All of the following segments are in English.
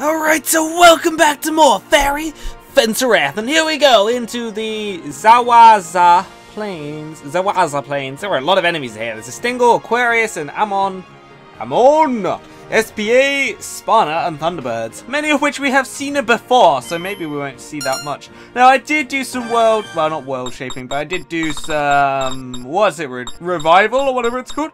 Alright, so welcome back to more Fairy Fencer F, and here we go into the Zawaza Plains. There are a lot of enemies here. There's a Stingle, Aquarius, and Amon! S.P.A., Spanner, and Thunderbirds, many of which we have seen before, so maybe we won't see that much. Now, I did do some not world shaping, but I did do some, revival or whatever it's called.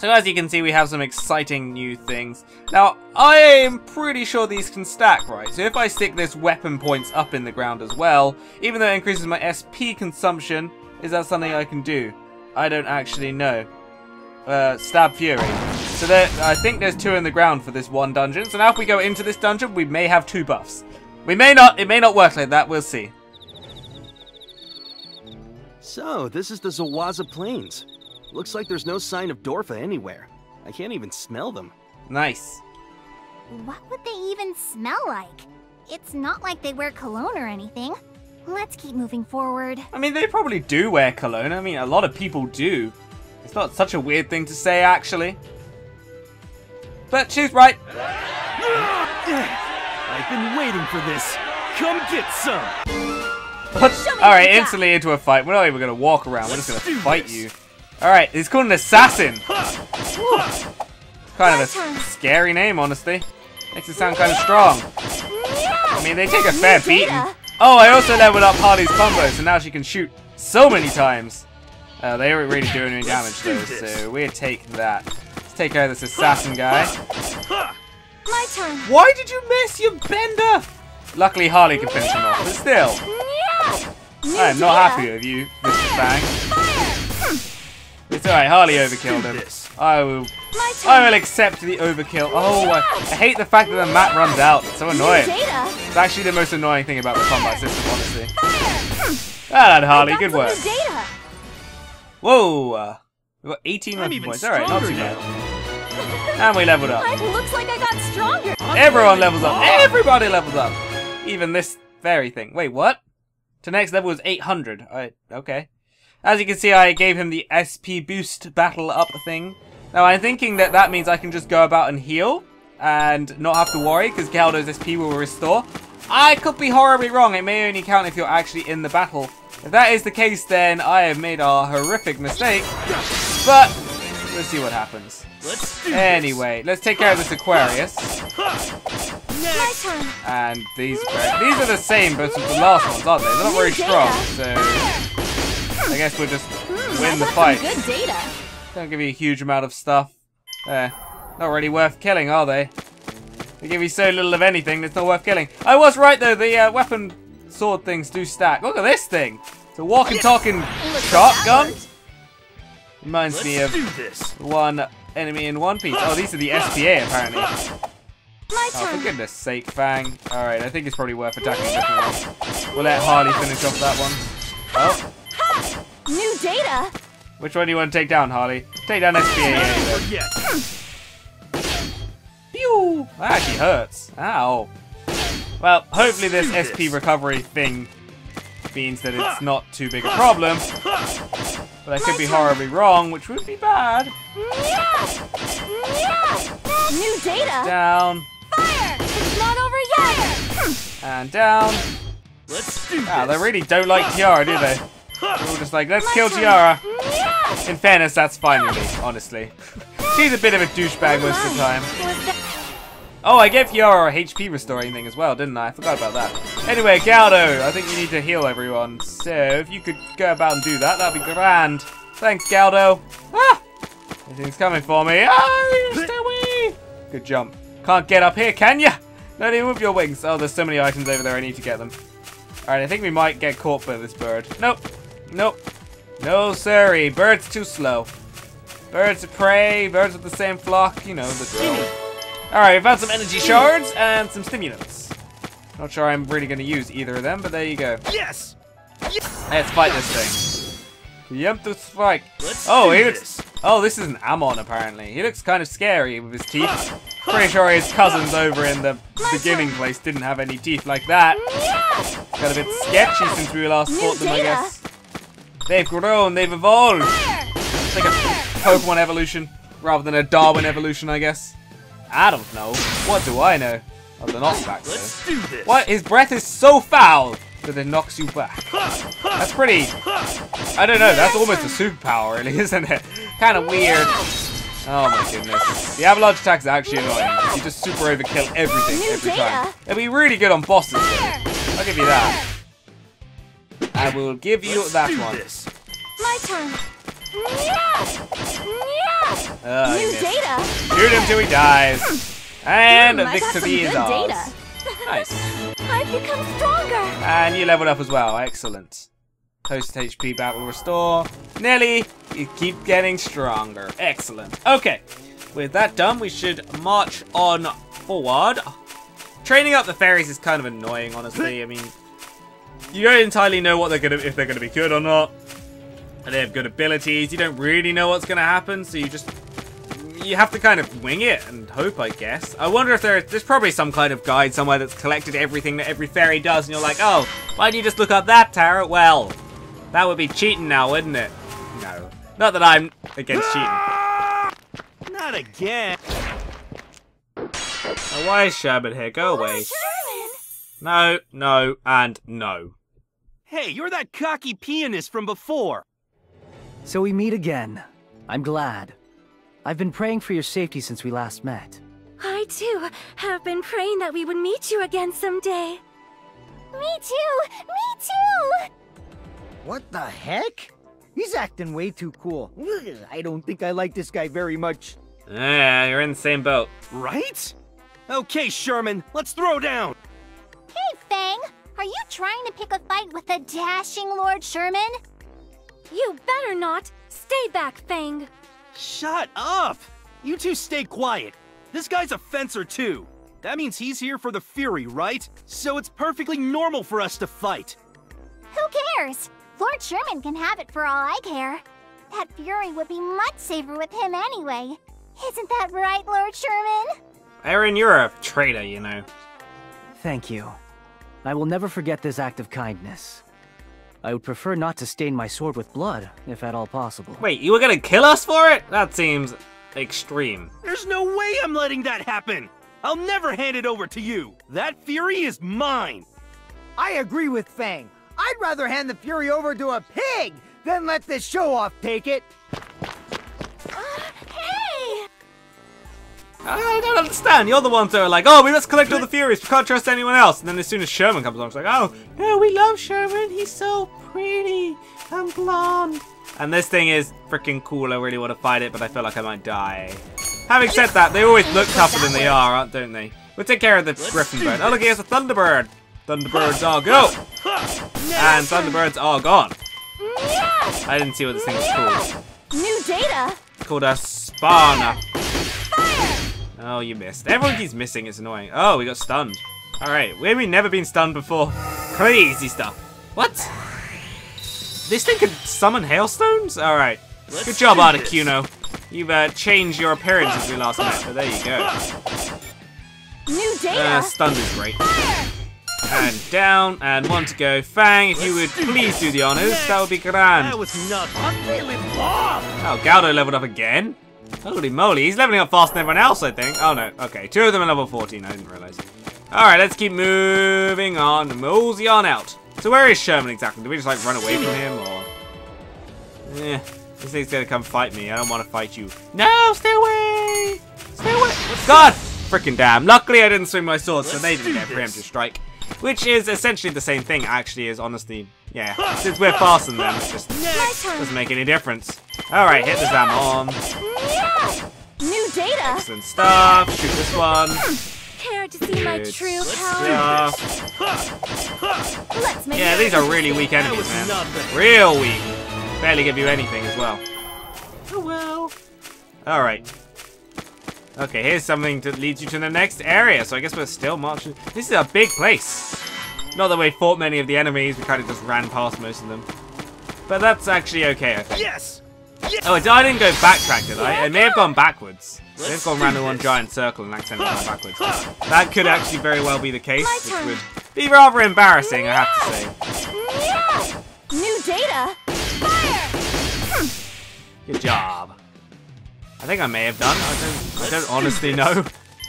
So as you can see, we have some exciting new things. Now, I am pretty sure these can stack, right? So if I stick this weapon points up in the ground as well, even though it increases my SP consumption, is that something I can do? I don't actually know. Stab Fury. So there, I think there's two in the ground for this one dungeon. So now if we go into this dungeon, we may have two buffs. We may not. It may not work like that. We'll see. So this is the Zawaza Plains. Looks like there's no sign of Dorfa anywhere. I can't even smell them. Nice. What would they even smell like? It's not like they wear cologne or anything. Let's keep moving forward. I mean, they probably do wear cologne. I mean, a lot of people do. It's not such a weird thing to say, actually. But she's right. I've been waiting for this. Come get some. Alright, instantly into a fight. We're not even going to walk around. We're just going to fight you. Alright, he's called an assassin. Kind of a scary name, honestly. Makes it sound kind of strong. I mean, they take a fair beating. Oh, I also leveled up Harley's combo, so now she can shoot so many times. They weren't really doing any damage though, so we'll take that. Let's take out this assassin guy. My turn. Why did you miss, you bender? Luckily, Harley can finish him off, but still. I am not happy with you, Mr. Fang. It's alright, Harley overkilled him. I will accept the overkill. Oh, I hate the fact that the map runs out. It's so annoying. It's actually the most annoying thing about the combat system, honestly. Well done, Harley. Good work. Whoa! We got 18 weapon points. Alright, not too bad. And we leveled up. Looks like I got stronger. Everyone levels up. Everybody levels up. Even this fairy thing. Wait, what? To next level is 800. Alright, okay. As you can see, I gave him the SP boost battle up thing. Now, I'm thinking that that means I can just go about and heal and not have to worry because Galdo's SP will restore. I could be horribly wrong. It may only count if you're actually in the battle. If that is the case, then I have made a horrific mistake. But let's see what happens. Anyway, let's take care of this Aquarius. And these are the same, but the last ones, aren't they? They're not very strong, so I guess we'll just win the fight. Don't give you a huge amount of stuff. Not really worth killing, are they? They give you so little of anything that's not worth killing. I was right though. The weapon sword things do stack. Look at this thing. It's a walking, talking shotgun. Reminds me of one enemy in One Piece. Oh, these are the S.P.A. apparently. Oh, for goodness sake, Fang. All right, I think it's probably worth attacking a different one. We'll let Harley finish off that one. Oh. New data. Which one do you want to take down, Harley? Take down SPA. Yeah. Pew! That actually hurts. Ow. Well, hopefully this SP recovery thing means that it's not too big a problem. But I could be horribly wrong, which would be bad. New data. Down. Fire! It's not over yet. And down. Let's do this. They really don't like Tiara, do they? We're all just like, let's kill Tiara. In fairness, that's fine with me, honestly. She's a bit of a douchebag most of the time. Oh, I gave Tiara a HP restoring thing as well, didn't I? I forgot about that. Anyway, Galdo, I think you need to heal everyone. So if you could go about and do that, that'd be grand. Thanks, Galdo. Ah! Everything's coming for me. Oh, stay. Good jump. Can't get up here, can ya? Not even with your wings. Oh, there's so many items over there. I need to get them. Alright, I think we might get caught by this bird. Nope. Nope. No, sorry. Bird's too slow. Birds of prey, birds of the same flock, you know, the drill. Alright, we found some energy shards and some stimulants. Not sure I'm really going to use either of them, but there you go. Yes! Let's fight this thing. Preemptive strike. Oh, he looks. Oh, this is an Amon, apparently. He looks kind of scary with his teeth. Pretty sure his cousins over in the beginning place didn't have any teeth like that. Got a bit sketchy since we last fought them, I guess. They've grown, they've evolved. It's like a Pokemon evolution rather than a Darwin evolution, I guess. I don't know. What do I know? of the knockback. Let's do this. What? His breath is so foul that it knocks you back. That's pretty... I don't know, that's almost a superpower, really, isn't it? Kind of weird. Oh my goodness. The avalanche attack's actually annoying. You just super overkill everything every time. It'll be really good on bosses. I'll give you that. I will give you that one. My turn. New data. Shoot him till he dies. And a victory is ours. Nice. I've become stronger. And you leveled up as well. excellent. Post HP battle restore. Nelly, you keep getting stronger. Excellent. Okay. With that done, we should march on forward. Training up the fairies is kind of annoying, honestly. I mean, you don't entirely know what they're gonna if they're gonna be good or not. And they have good abilities. You don't really know what's gonna happen, so you just have to kind of wing it and hope, I guess. I wonder if there's probably some kind of guide somewhere that's collected everything that every fairy does, and you're like, oh, why do you just look up that, Tara? Well, that would be cheating now, wouldn't it? No, not that I'm against cheating. Not again. Now, why is Sherman here? Go away. No, no, and no. Hey, you're that cocky pianist from before. So we meet again. I'm glad. I've been praying for your safety since we last met. I too have been praying that we would meet you again someday. Me too! Me too! What the heck? He's acting way too cool. I don't think I like this guy very much. Yeah, you're in the same boat. Right? Okay, Sherman, let's throw down! Hey, Fang! Are you trying to pick a fight with the dashing Lord Sherman? You better not! Stay back, Fang! Shut up! You two stay quiet. This guy's a fencer too. That means he's here for the fury, right? So it's perfectly normal for us to fight. Who cares? Lord Sherman can have it for all I care. That fury would be much safer with him anyway. Isn't that right, Lord Sherman? Eren, you're a traitor, you know. Thank you. I will never forget this act of kindness. I would prefer not to stain my sword with blood, if at all possible. Wait, you were gonna kill us for it? That seems extreme. There's no way I'm letting that happen! I'll never hand it over to you! That fury is mine! I agree with Fang. I'd rather hand the fury over to a pig than let this show-off take it! Hey! I don't understand. You're the ones that are like, oh, we must collect all the furies. We can't trust anyone else. And then as soon as Sherman comes along, it's like, oh, no, we love Sherman. He's so pretty and blonde. And this thing is freaking cool. I really want to fight it, but I feel like I might die. Having said that, they always look tougher than they are, don't they? We'll take care of the Griffin bird. Oh, look, here's a Thunderbird. Thunderbirds are go. And Thunderbirds are gone. I didn't see what this thing was called. New data. It's called a Spanner. Oh, you missed. Everyone keeps missing. It's annoying. Oh, we got stunned. All right. We've never been stunned before. Crazy stuff. What? This thing could summon hailstones? All right. Good job, Articuno. You've changed your appearance as we last met, so there you go. New data. Stunned is great. And down, and one to go. Fang, if you would please do the honors, that would be grand. That was nuts. I'm really bomb. Oh, Galdo leveled up again. Holy moly, he's leveling up faster than everyone else, I think. Oh no, okay, two of them are level 14, I didn't realize. Alright, let's keep moving on, mosey on out. So where is Sherman exactly? Do we just like run away from him, or? Eh, this thing's gonna come fight me, I don't want to fight you. No, stay away! Stay away! God! Freaking damn, luckily I didn't swing my sword, so they didn't get a preemptive strike. Which is essentially the same thing, actually, is honestly, yeah. Since we're faster than them, it just doesn't make any difference. Alright, hit this Amon. New data. Excellent stuff. Shoot this one. Care to see good my true power? Let's make these are really weak enemies, man. Real weak. Barely give you anything as well. Oh well. Alright. Okay, here's something that leads you to the next area. So I guess we're still marching. This is a big place. Not that we fought many of the enemies. We kind of just ran past most of them. But that's actually okay, I think. Yes! Yes! Oh, I didn't go backtrack, did I? I may have gone backwards. I may have gone round in one giant circle and accidentally gone backwards. That could actually very well be the case, which would be rather embarrassing, I have to say. New data. Fire! Good job. I think I may have done. I don't honestly know.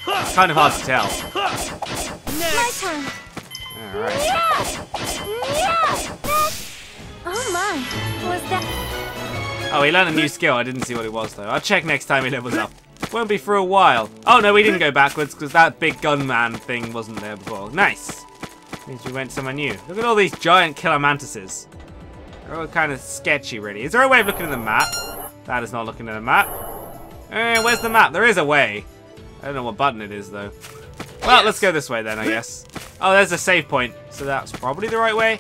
It's kind of hard to tell. Next. My turn. All right. Oh my! Was that? Oh, he learned a new skill. I didn't see what it was though. I'll check next time he levels up. Won't be for a while. Oh no, we didn't go backwards because that big gunman thing wasn't there before. Nice. Means we went somewhere new. Look at all these giant killer mantises. They're all kind of sketchy, really. Is there a way of looking at the map? That is not looking at the map. Where's the map? There is a way. I don't know what button it is though. Well, let's go this way then, I guess. Oh, there's a save point. So that's probably the right way.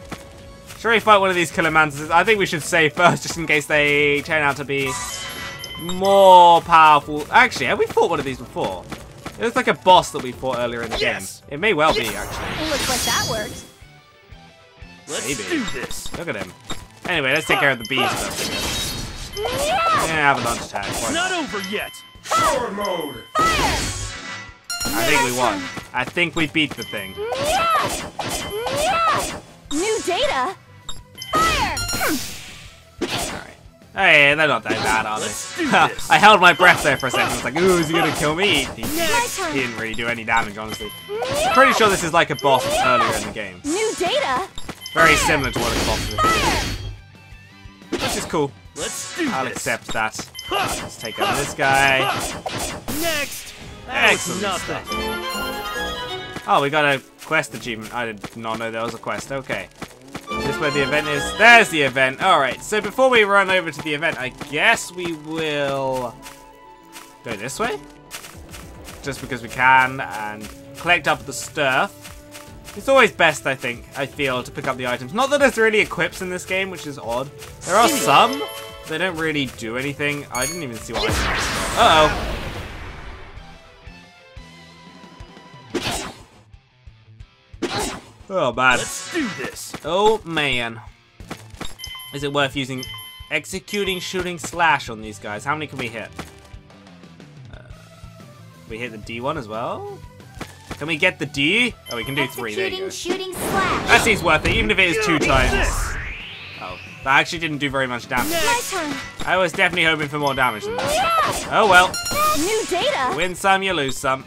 Should we fight one of these killer mantises? I think we should save first, just in case they turn out to be more powerful. Actually, have we fought one of these before? It looks like a boss that we fought earlier in the game. It may well be, actually. Looks like that worked. Let's do this. Look at him. Anyway, let's take care of the bees first. Yeah, have a launch attack. It's not over yet. Power mode. Fire. I think we won. I think we beat the thing. New data. Fire. Sorry. Hey, they're not that bad, are they? I held my breath there for a second. I was like, ooh, is he gonna kill me? He didn't really do any damage, honestly. I'm pretty sure this is like a boss earlier in the game. New data. Very similar to what a boss is. Which is cool. I'll accept that. Let's take out this guy. Next. Excellent stuff. Oh, we got a quest achievement. I did not know there was a quest. Okay. Is this where the event is? There's the event. Alright, so before we run over to the event, I guess we will go this way. Just because we can, and collect up the stuff. It's always best, I think, I feel, to pick up the items. Not that there's really equips in this game, which is odd. There are some. They don't really do anything. I didn't even see what items. Uh-oh. Oh, bad. Let's do this. Oh, man. Is it worth using executing, shooting, slash on these guys? How many can we hit? We hit the D1 as well? Can we get the D? Oh, we can do executing, 3. There you go. Shooting, slash. That seems worth it, even if it is 2 times. Oh, that actually didn't do very much damage. I was definitely hoping for more damage than that. Oh, well. New data. Win some, you lose some.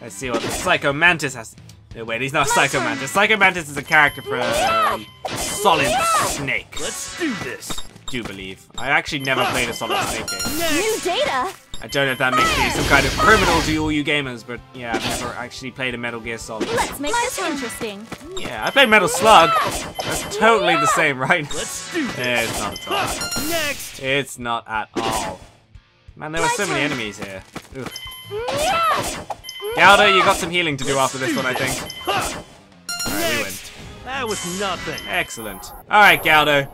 Let's see what the Psycho Mantis has. No, wait, he's not Psycho Mantis. Psycho Mantis is a character for a Solid Snake. Let's do this. I do believe. I actually never played a Solid Snake game. New data. I don't know if that makes me some kind of criminal to all you gamers, but yeah, I've never actually played a Metal Gear Solid. Let's make this interesting. Yeah, I played Metal Slug. That's totally the same, right? Let's do this. It's not at all. Next. It's not at all. Man, there were so many enemies here. Ugh. Galdo, you got some healing to do after this one, I think. Alright, we win. That was nothing. Excellent. Alright, Galdo.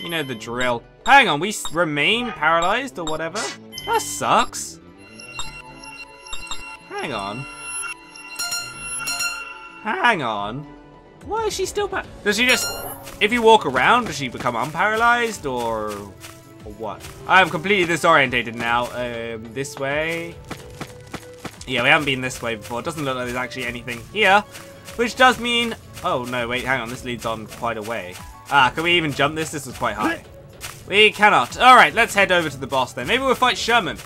You know the drill. Hang on, we remain paralyzed or whatever? That sucks. Hang on. Hang on. Why is she still paralyzed? Does she just... If you walk around, does she become unparalyzed or what? I am completely disorientated now. This way... Yeah, we haven't been this way before. It doesn't look like there's actually anything here. Which does mean... Oh, no, wait, hang on. This leads on quite a way. Ah, can we even jump this? This is quite high. We cannot. All right, let's head over to the boss then. Maybe we'll fight Sherman.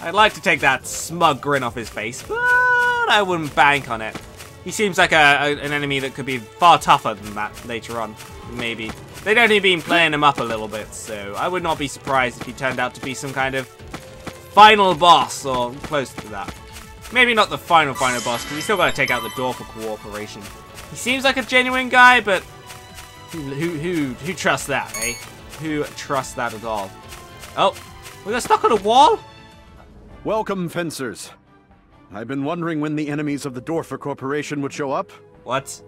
I'd like to take that smug grin off his face, but I wouldn't bank on it. He seems like an enemy that could be far tougher than that later on, maybe. They'd only been playing him up a little bit, so I would not be surprised if he turned out to be some kind of final boss or close to that. Maybe not the final boss, because we still got to take out the Dorfa Corporation. He seems like a genuine guy, but who trusts that, eh? Who trusts that at all? Oh, we got stuck on a wall? Welcome, fencers. I've been wondering when the enemies of the Dorfa Corporation would show up. What?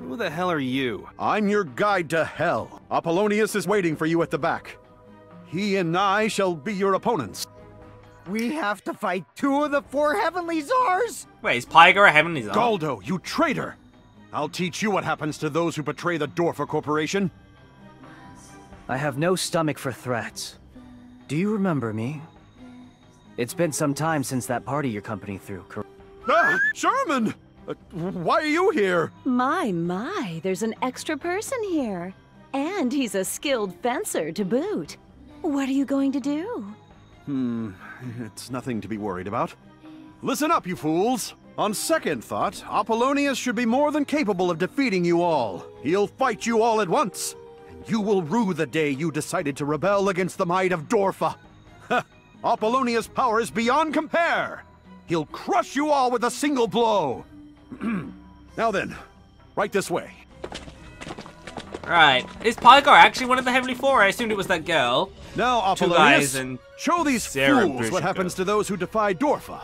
Who the hell are you? I'm your guide to hell. Apollonius is waiting for you at the back. He and I shall be your opponents. We have to fight 2 of the 4 heavenly czars? Wait, is Pygar a heavenly czar? Galdo, you traitor! I'll teach you what happens to those who betray the Dorfa Corporation. I have no stomach for threats. Do you remember me? It's been some time since that party your company threw, correct? Ah, Sherman! Why are you here? My, there's an extra person here. And he's a skilled fencer to boot. What are you going to do? It's nothing to be worried about. Listen up, you fools! On second thought, Apollonius should be more than capable of defeating you all. He'll fight you all at once, and you will rue the day you decided to rebel against the might of Dorfa. Apollonius' power is beyond compare! He'll crush you all with a single blow! Now then, right this way. Alright, is Pygar actually one of the Heavenly Four? I assumed it was that girl. Now, Apollonius, show these fools what happens to those who defy Dorfa.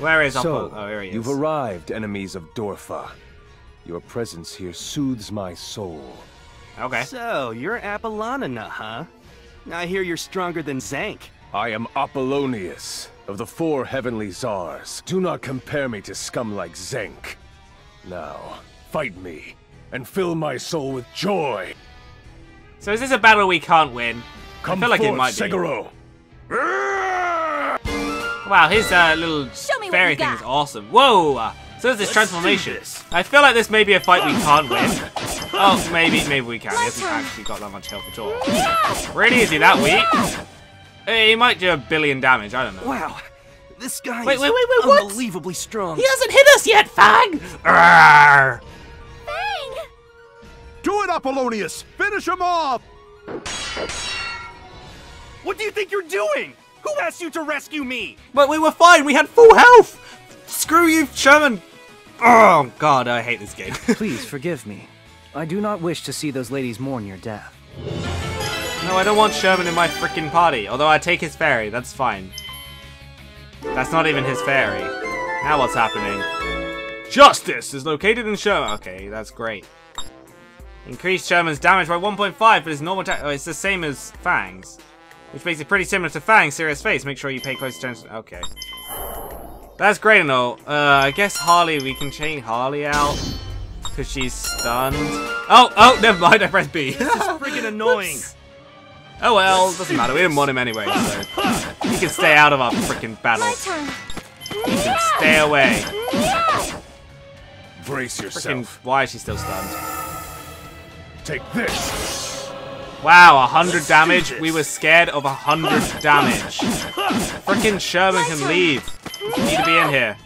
Where is Apollo? Oh, here he is. You've arrived, enemies of Dorfa. Your presence here soothes my soul. Okay. So, you're Apollonina, huh? I hear you're stronger than Zank. I am Apollonius, of the four heavenly czars. Do not compare me to scum like Zank. Now, fight me, and fill my soul with joy. So is this a battle we can't win? Come I feel forth, like it might Segaro. Be. Wow, his little fairy thing is awesome. Whoa! So there's this transformation. This. I feel like this may be a fight we can't win. Oh, maybe we can. He hasn't actually got that much health at all. Really, is he that weak? He might do 1 billion damage, I don't know. Wow, this guy is unbelievably strong. He hasn't hit us yet, Fang! Arrgh. Fang! Do it, Apollonius! Finish him off! What do you think you're doing? Who asked you to rescue me? But we were fine, we had full health! Screw you, Sherman! Oh, God, I hate this game. Please forgive me. I do not wish to see those ladies mourn your death. No, I don't want Sherman in my freaking party. Although I take his fairy, that's fine. That's not even his fairy. Now what's happening? Justice is located in Sherman. Okay, that's great. Increase Sherman's damage by 1.5, but his normal attack. Oh, it's the same as Fang's, which makes it pretty similar to Fang's serious face. Make sure you pay close attention. Okay, that's great and all. I guess Harley. We can chain Harley out because she's stunned. Oh, never mind. I pressed B. This is freaking annoying. Oh well, doesn't matter, we didn't want him anyway, so... He can stay out of our frickin' battles. He can stay away. Brace yourself. Frickin', why is she still stunned? Take this! Wow, 100 damage? We were scared of 100 damage. Frickin' Sherman can leave. You need to be in here.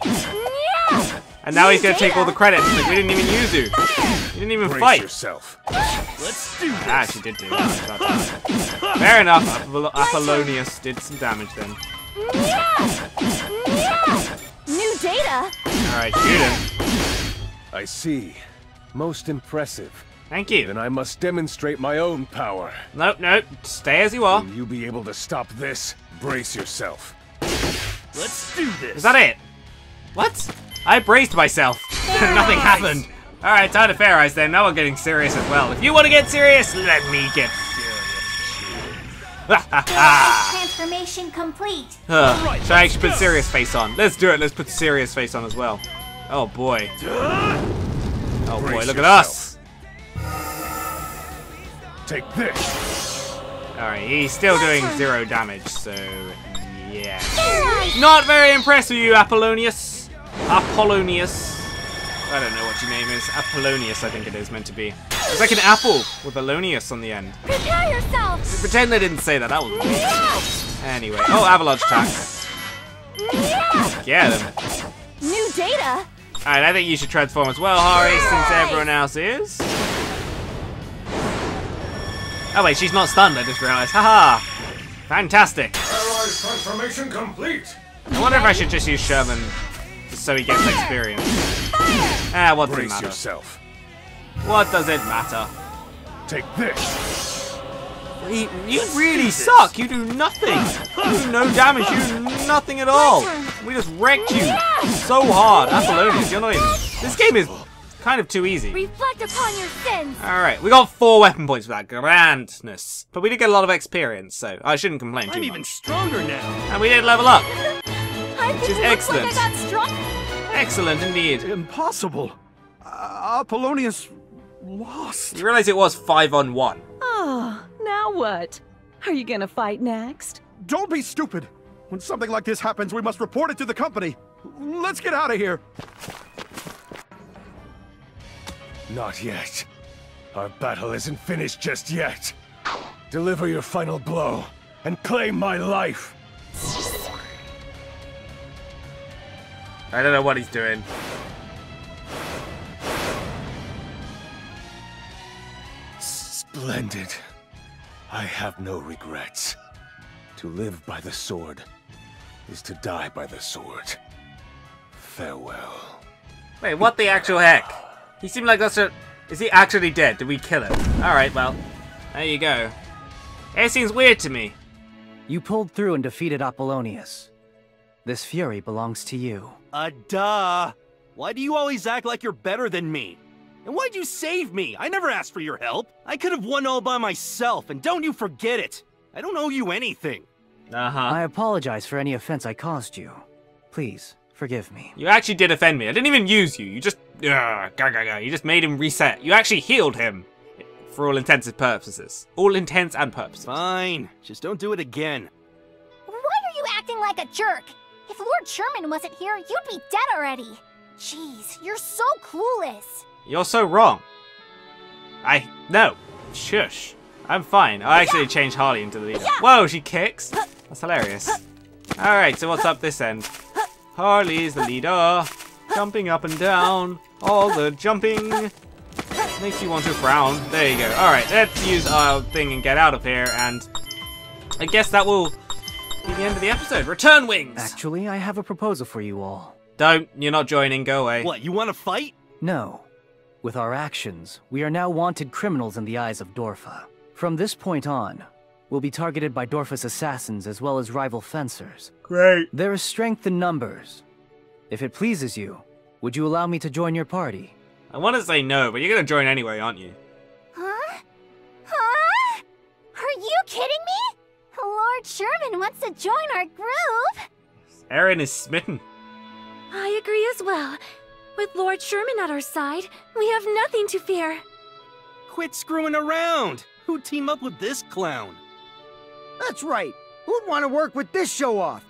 And now he's gonna take all the credits, like we didn't even use you. You didn't even fight. Yourself. Let's do this. I actually did do that. Fair enough, Apollonius did some damage then. New data. Alright, shoot him. I see. Most impressive. Thank you. Then I must demonstrate my own power. Nope. Stay as you are. Will you be able to stop this? Brace yourself. Let's do this. Is that it? What? I braced myself. Nothing happened. Alright, time to fair eyes then. Now we're getting serious as well. If you want to get serious, let me get serious. Transformation complete. Right, should I actually put serious face on? Let's do it. Let's put serious face on as well. Oh boy. Oh boy, look at us. Take this. Alright, he's still doing 0 damage, so yeah. Not very impressed with you, Apollonius. Apollonius. I don't know what your name is. Apollonius, I think it is meant to be. It's like an apple with Apollonius on the end. Prepare yourself! Pretend they didn't say that. That was weird. Anyway. Oh, avalanche attack. Yeah, them. New data. Alright, I think you should transform as well, Harry, since everyone else is. Oh wait, she's not stunned, I just realized. Haha! Fantastic! Allies transformation complete! I wonder if I should just use Sherman. So he gets experience. What does it matter? Yourself. What does it matter? Take this. You really suck. You do nothing. You do no damage. You do nothing at all. We just wrecked you so hard. Apollonius, you're not even. This game is kind of too easy. Reflect upon your sins. All right, we got 4 weapon points for that grandness, but we did get a lot of experience, so I shouldn't complain too much. I'm even stronger now. And we did level up. Which is excellent. Excellent indeed. Impossible. Apollonius lost. You realize it was 5-on-1. Oh, now what? Are you gonna fight next? Don't be stupid. When something like this happens, we must report it to the company. Let's get out of here. Not yet. Our battle isn't finished just yet. Deliver your final blow. and claim my life. I don't know what he's doing. Splendid. I have no regrets. To live by the sword is to die by the sword. Farewell. Wait, what the actual heck? He seemed like that's a... Is he actually dead? Did we kill him? Alright, well. There you go. It seems weird to me. You pulled through and defeated Apollonius. This fury belongs to you. Duh! Why do you always act like you're better than me? And why'd you save me? I never asked for your help. I could have won all by myself, and don't you forget it. I don't owe you anything. I apologize for any offense I caused you. Please, forgive me. You actually did offend me. I didn't even use you. You just... You just made him reset. You actually healed him. For all intents and purposes. All intents and purposes. Fine. Just don't do it again. Why are you acting like a jerk? If Lord Sherman wasn't here, you'd be dead already. Jeez, you're so clueless. You're so wrong. No. Shush. I'm fine. I actually changed Harley into the leader. Whoa, she kicks. That's hilarious. Alright, so what's up this end? Harley is the leader. Jumping up and down. All the jumping. Makes you want to frown. There you go. Alright, let's use our thing and get out of here. And I guess that will be the end of the episode. Return wings! Actually, I have a proposal for you all. Don't. You're not joining. Go away. What, you want to fight? No. With our actions, we are now wanted criminals in the eyes of Dorfa. From this point on, we'll be targeted by Dorfa's assassins as well as rival fencers. Great. There is strength in numbers. If it pleases you, would you allow me to join your party? I want to say no, but you're going to join anyway, aren't you? Huh? Huh? Are you kidding me? Lord Sherman wants to join our group. Eren is smitten. I agree as well. With Lord Sherman at our side, we have nothing to fear. Quit screwing around. Who'd team up with this clown? That's right. Who'd want to work with this show-off?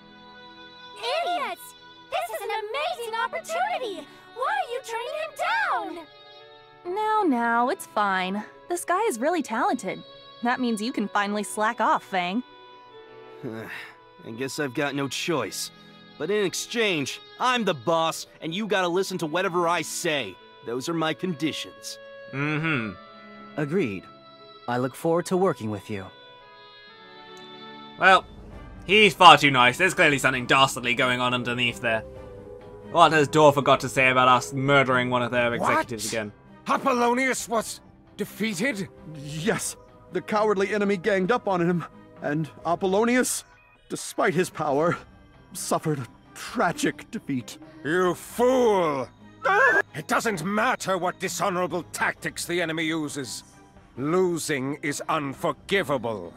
Idiots! This is an amazing opportunity! Why are you turning him down? No, it's fine. This guy is really talented. That means you can finally slack off, Fang. I guess I've got no choice. But in exchange, I'm the boss, and you gotta listen to whatever I say. Those are my conditions. Mm-hmm. Agreed. I look forward to working with you. Well, he's far too nice. There's clearly something dastardly going on underneath there. What has Dorfa got to say about us murdering one of their executives again? Apollonius was defeated? Yes. The cowardly enemy ganged up on him, and Apollonius, despite his power, suffered a tragic defeat. You fool! It doesn't matter what dishonorable tactics the enemy uses. Losing is unforgivable.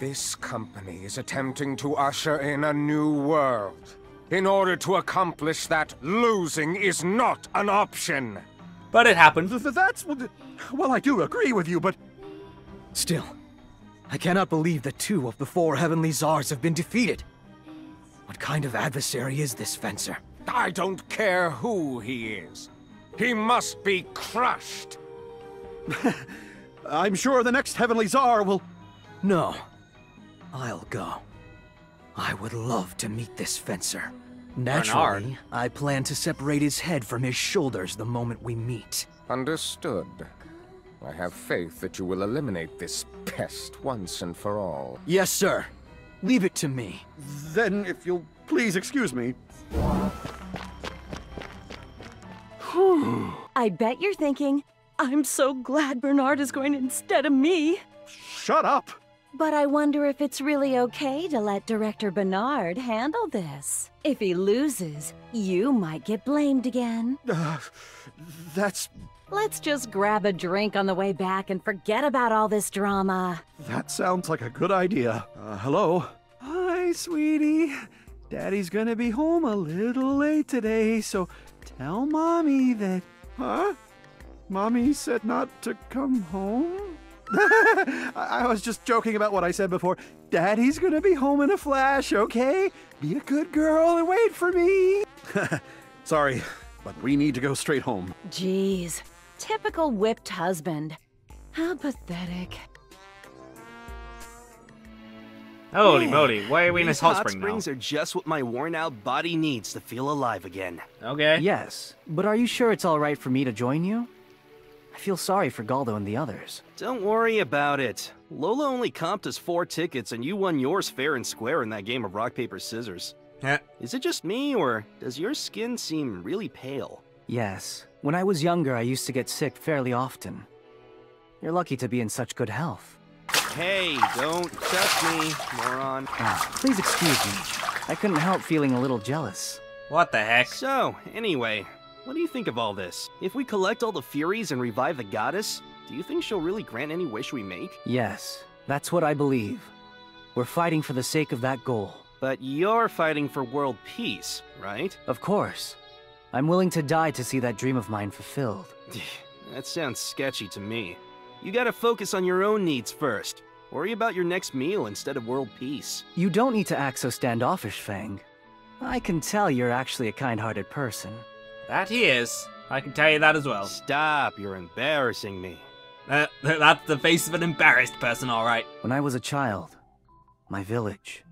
This company is attempting to usher in a new world. In order to accomplish that, losing is not an option. But it happened. That's... Well, I do agree with you, but... Still, I cannot believe that 2 of the 4 heavenly czars have been defeated. What kind of adversary is this fencer? I don't care who he is. He must be crushed. I'm sure the next heavenly czar will... No. I'll go. I would love to meet this fencer. Naturally, Bernard. I plan to separate his head from his shoulders the moment we meet. Understood. I have faith that you will eliminate this pest once and for all. Yes, sir. Leave it to me. Then, if you'll please excuse me. I bet you're thinking, I'm so glad Bernard is going instead of me. Shut up! But I wonder if it's really okay to let Director Bernard handle this. If he loses, you might get blamed again. Let's just grab a drink on the way back and forget about all this drama. That sounds like a good idea. Hello? Hi, sweetie. Daddy's gonna be home a little late today, so tell Mommy that... Huh? Mommy said not to come home? I was just joking about what I said before. Daddy's gonna be home in a flash, okay? Be a good girl and wait for me. Sorry, but we need to go straight home. Jeez, typical whipped husband. How pathetic. Holy moly, why are we in this hot spring now? These hot springs are just what my worn-out body needs to feel alive again. Okay. Yes, but are you sure it's all right for me to join you? I feel sorry for Galdo and the others. Don't worry about it. Lola only comped us 4 tickets, and you won yours fair and square in that game of rock, paper, scissors. Is it just me, or does your skin seem really pale? Yes. When I was younger, I used to get sick fairly often. You're lucky to be in such good health. Hey, don't touch me, moron. Please excuse me. I couldn't help feeling a little jealous. What the heck? So, anyway, what do you think of all this? If we collect all the Furies and revive the goddess, do you think she'll really grant any wish we make? Yes, that's what I believe. We're fighting for the sake of that goal. But you're fighting for world peace, right? Of course. I'm willing to die to see that dream of mine fulfilled. That sounds sketchy to me. You gotta focus on your own needs first. Worry about your next meal instead of world peace. You don't need to act so standoffish, Fang. I can tell you're actually a kind-hearted person. That he is. I can tell you that as well. Stop, you're embarrassing me. That's the face of an embarrassed person, alright. When I was a child, my village...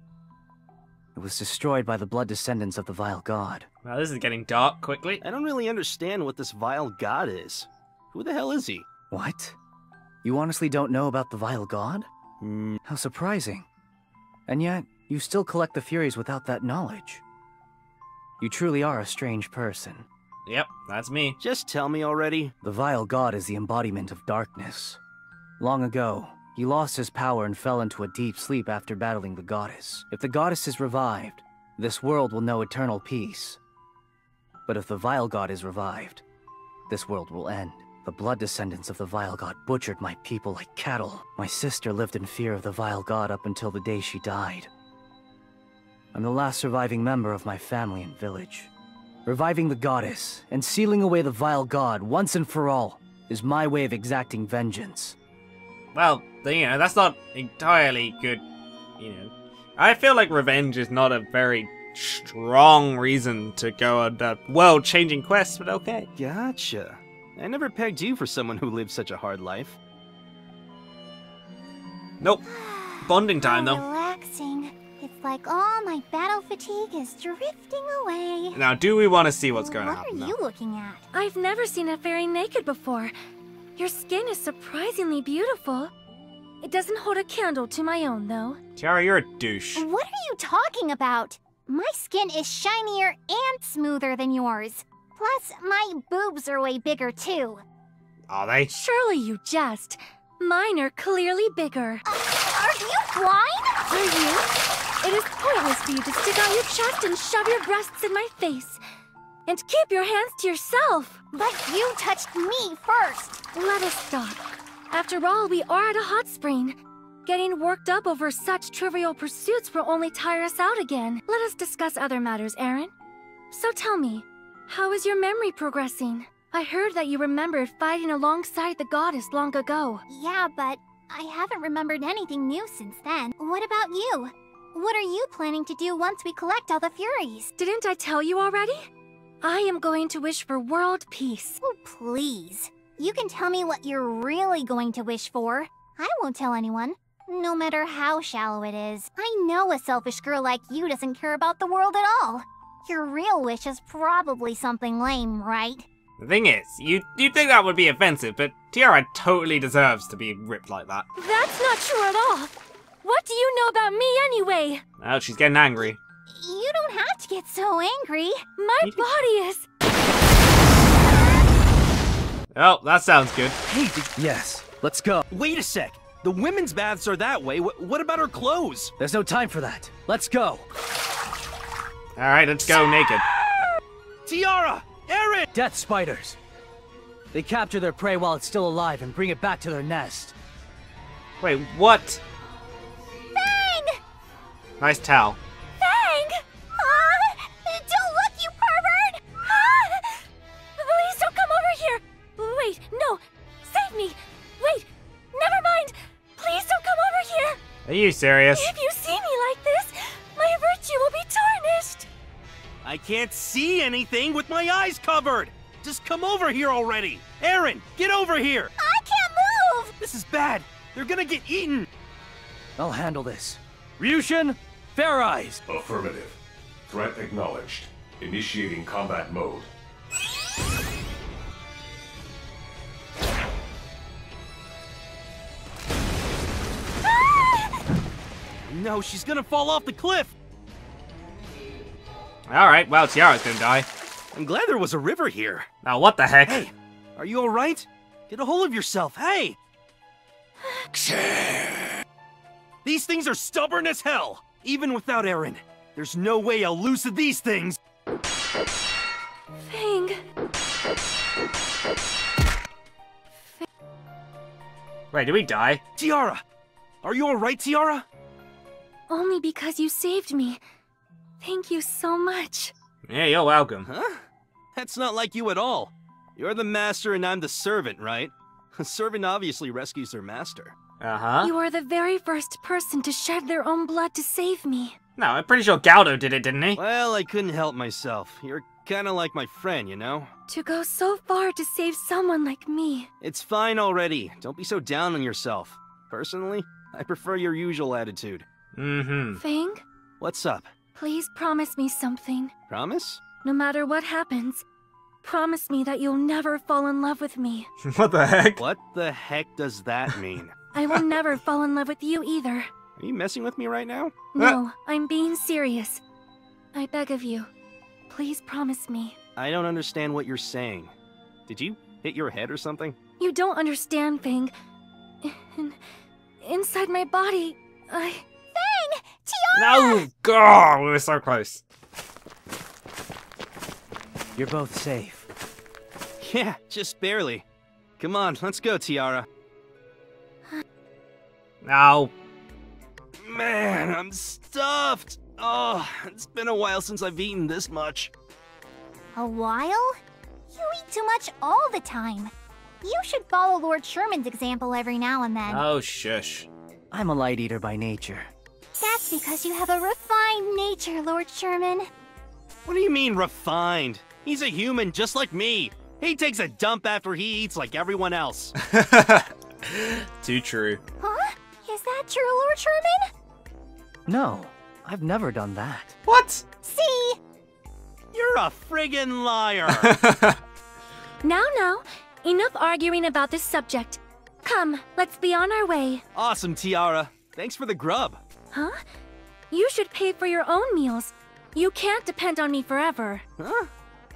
It was destroyed by the blood descendants of the Vile God. Wow, this is getting dark quickly. I don't really understand what this Vile God is. Who the hell is he? What? You honestly don't know about the Vile God? How surprising. And yet, you still collect the Furies without that knowledge. You truly are a strange person. Yep, that's me. Just tell me already. The Vile God is the embodiment of darkness. Long ago, he lost his power and fell into a deep sleep after battling the goddess. If the goddess is revived, this world will know eternal peace. But if the Vile God is revived, this world will end. The blood descendants of the Vile God butchered my people like cattle. My sister lived in fear of the Vile God up until the day she died. I'm the last surviving member of my family and village. Reviving the goddess and sealing away the Vile God once and for all is my way of exacting vengeance. Well, you know, that's not entirely good, you know. I feel like revenge is not a very strong reason to go on that world-changing quest, but okay. Gotcha. I never pegged you for someone who lived such a hard life. Nope. Bonding time, though. Relaxing. It's like all my battle fatigue is drifting away. Now, do we want to see what's going on? What are you looking at? I've never seen a fairy naked before. Your skin is surprisingly beautiful. It doesn't hold a candle to my own, though. Tiara, you're a douche. What are you talking about? My skin is shinier and smoother than yours. Plus, my boobs are way bigger, too. Are they? Surely you jest. Mine are clearly bigger. Are you blind? Are you? It is pointless for you to stick out your chest and shove your breasts in my face. And keep your hands to yourself. But you touched me first. Let us stop. After all, we are at a hot spring. Getting worked up over such trivial pursuits will only tire us out again. Let us discuss other matters, Eren. So tell me, how is your memory progressing? I heard that you remembered fighting alongside the goddess long ago. Yeah, but I haven't remembered anything new since then. What about you? What are you planning to do once we collect all the Furies? Didn't I tell you already? I am going to wish for world peace. Oh, please. You can tell me what you're really going to wish for. I won't tell anyone, no matter how shallow it is. I know a selfish girl like you doesn't care about the world at all. Your real wish is probably something lame, right? The thing is, you'd think that would be offensive, but Tiara totally deserves to be ripped like that. That's not true at all. What do you know about me anyway? Oh, she's getting angry. You don't have to get so angry. My body is... Oh, that sounds good. Hey, yes, let's go. Wait a sec. The women's baths are that way. What about our clothes? There's no time for that. Let's go. All right, let's go naked. Tiara! Eren! Death spiders. They capture their prey while it's still alive and bring it back to their nest. Wait, what? Fang! Nice towel. No! Save me! Wait! Never mind! Please don't come over here! Are you serious? If you see me like this, my virtue will be tarnished! I can't see anything with my eyes covered! Just come over here already! Eren, get over here! I can't move! This is bad! They're gonna get eaten! I'll handle this. Ryuushin, fair eyes! Affirmative. Threat acknowledged. Initiating combat mode. No, she's gonna fall off the cliff! Alright, well, Tiara's gonna die. I'm glad there was a river here. Now, what the heck? Hey, are you alright? Get a hold of yourself, hey! These things are stubborn as hell! Even without Eren, there's no way I'll lose to these things! Fang. Wait, did we die? Tiara! Are you alright, Tiara? Only because you saved me. Thank you so much. Yeah, you're welcome. Huh? That's not like you at all. You're the master and I'm the servant, right? A servant obviously rescues their master. Uh-huh. You are the very first person to shed their own blood to save me. No, I'm pretty sure Galdo did it, didn't he? Well, I couldn't help myself. You're kinda like my friend, you know? To go so far to save someone like me. It's fine already. Don't be so down on yourself. Personally, I prefer your usual attitude. Mm-hmm. Fang? What's up? Please promise me something. Promise? No matter what happens, promise me that you'll never fall in love with me. What the heck? What the heck does that mean? I will never fall in love with you either. Are you messing with me right now? No, I'm being serious. I beg of you, please promise me. I don't understand what you're saying. Did you hit your head or something? You don't understand, Fang. Inside my body, I... Fang! Tiara! No! God, we were so close. You're both safe. Yeah, just barely. Come on, let's go, Tiara. Ow. Man, I'm stuffed. Oh, it's been a while since I've eaten this much. A while? You eat too much all the time. You should follow Lord Sherman's example every now and then. Oh, shush. I'm a light eater by nature. That's because you have a refined nature, Lord Sherman. What do you mean, refined? He's a human just like me. He takes a dump after he eats like everyone else. Too true. Huh? Is that true, Lord Sherman? No, I've never done that. What? See? You're a friggin' liar. Now, enough arguing about this subject. Come, let's be on our way. Awesome, Tiara. Thanks for the grub. Huh? You should pay for your own meals. You can't depend on me forever. Huh?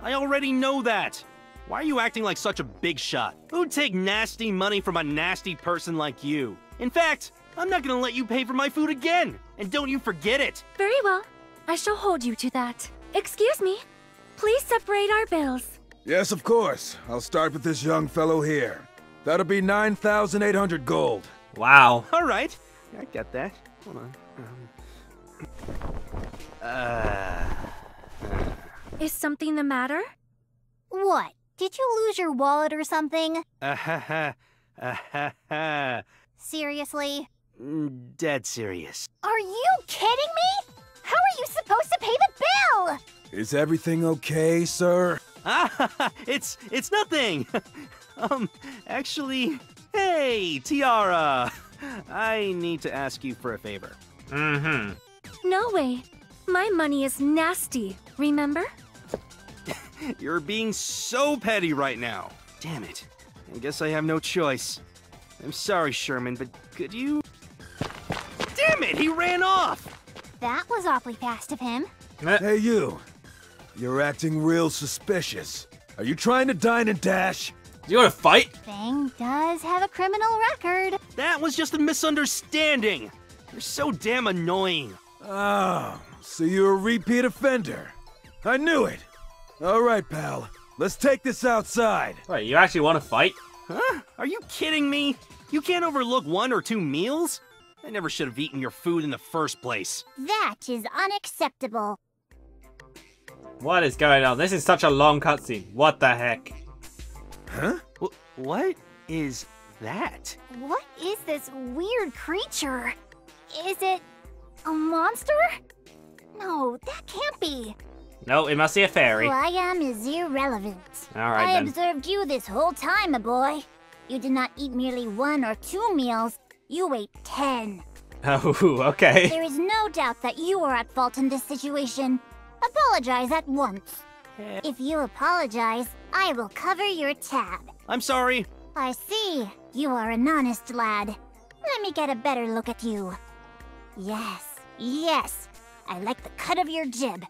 I already know that. Why are you acting like such a big shot? Who'd take nasty money from a nasty person like you? In fact, I'm not gonna let you pay for my food again! And don't you forget it! Very well. I shall hold you to that. Excuse me. Please separate our bills. Yes, of course. I'll start with this young fellow here. That'll be 9,800 gold. Wow. Alright. I got that. Hold on. Is something the matter? What? Did you lose your wallet or something? Seriously? Dead serious. Are you kidding me? How are you supposed to pay the bill? Is everything okay, sir? It's nothing. Actually, hey, Tiara. I need to ask you for a favor. Mm-hmm. No way. My money is nasty, remember? You're being so petty right now. Damn it. I guess I have no choice. I'm sorry, Sherman, but could you... Damn it, he ran off! That was awfully fast of him. Hey, you. You're acting real suspicious. Are you trying to dine and dash? Do you want to fight? Fang does have a criminal record. That was just a misunderstanding. You're so damn annoying. Oh, so you're a repeat offender. I knew it. All right, pal. Let's take this outside. Wait, you actually want to fight? Huh? Are you kidding me? You can't overlook one or two meals? I never should have eaten your food in the first place. That is unacceptable. What is going on? This is such a long cutscene. What the heck? Huh? What is that? What is this weird creature? Is it a monster? No, that can't be. No, it must be a fairy. Who I am is irrelevant. All right, I observed you this whole time, my boy. You did not eat merely one or two meals. You ate 10. Oh, okay. There is no doubt that you are at fault in this situation. Apologize at once. If you apologize, I will cover your tab. I'm sorry. I see. You are an honest lad. Let me get a better look at you. Yes, yes. I like the cut of your jib.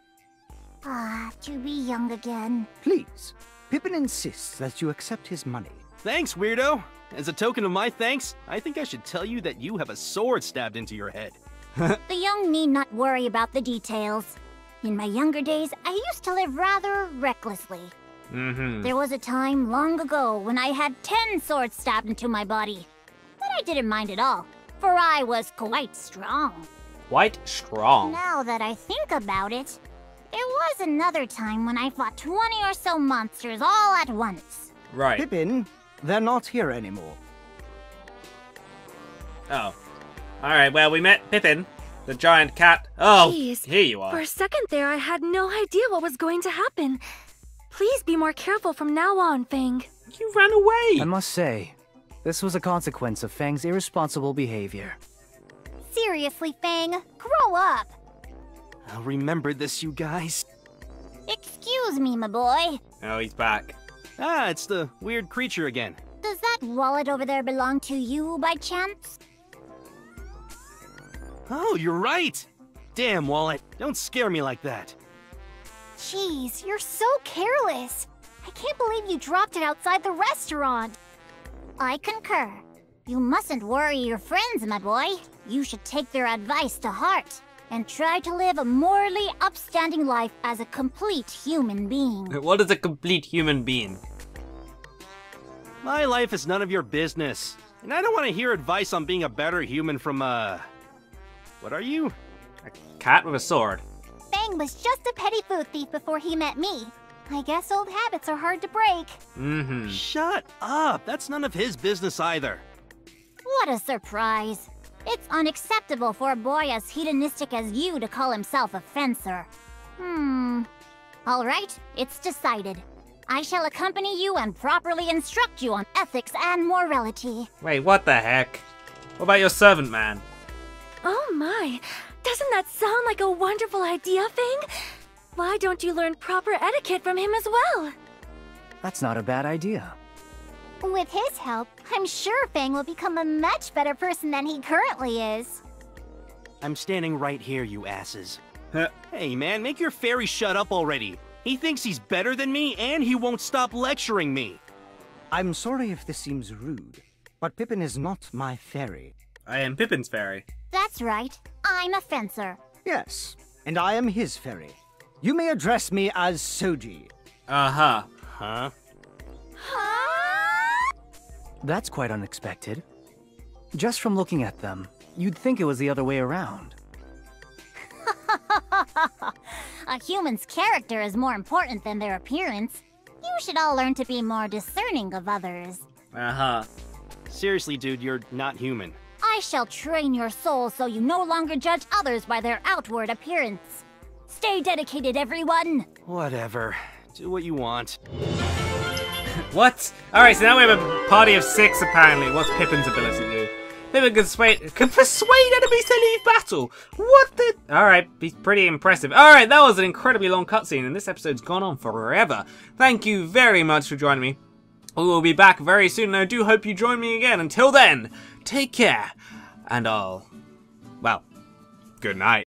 Ah, to be young again. Please, Pippin insists that you accept his money. Thanks, weirdo. As a token of my thanks, I think I should tell you that you have a sword stabbed into your head. The young need not worry about the details. In my younger days, I used to live rather recklessly. There was a time long ago when I had 10 swords stabbed into my body. But I didn't mind at all, for I was quite strong. Quite strong. Now that I think about it, there was another time when I fought 20 or so monsters all at once. Right. Pippin, they're not here anymore. Oh. Alright, well, we met Pippin. The giant cat. Oh, jeez. Here you are. For a second there, I had no idea what was going to happen. Please be more careful from now on, Fang. You ran away! I must say, this was a consequence of Fang's irresponsible behavior. Seriously, Fang, grow up. I'll remember this, you guys. Excuse me, my boy. Oh, he's back. Ah, it's the weird creature again. Does that wallet over there belong to you by chance? Oh, you're right! Damn, wallet, don't scare me like that. Jeez, you're so careless. I can't believe you dropped it outside the restaurant. I concur. You mustn't worry your friends, my boy. You should take their advice to heart and try to live a morally upstanding life as a complete human being. What is a complete human being? My life is none of your business, and I don't want to hear advice on being a better human from a... What are you? A cat with a sword. Fang was just a petty food thief before he met me. I guess old habits are hard to break. Shut up! That's none of his business either. What a surprise. It's unacceptable for a boy as hedonistic as you to call himself a fencer. Alright, it's decided. I shall accompany you and properly instruct you on ethics and morality. Wait, what the heck? What about your servant man? Oh my! Doesn't that sound like a wonderful idea, Fang? Why don't you learn proper etiquette from him as well? That's not a bad idea. With his help, I'm sure Fang will become a much better person than he currently is. I'm standing right here, you asses. Hey man, make your fairy shut up already. He thinks he's better than me, and he won't stop lecturing me. I'm sorry if this seems rude, but Pippin is not my fairy. I am Pippin's fairy. That's right. I'm a fencer. Yes, and I am his fairy. You may address me as Soji. Huh? That's quite unexpected. Just from looking at them, you'd think it was the other way around. A human's character is more important than their appearance. You should all learn to be more discerning of others. Seriously, dude, you're not human. I shall train your soul so you no longer judge others by their outward appearance. Stay dedicated, everyone! Whatever. Do what you want. What? Alright, so now we have a party of 6, apparently. What's Pippin's ability to do? Pippin can persuade enemies to leave battle! What the... Alright, he's pretty impressive. Alright, that was an incredibly long cutscene, and this episode's gone on forever. Thank you very much for joining me. We will be back very soon, and I do hope you join me again. Until then, take care, and I'll... well, good night.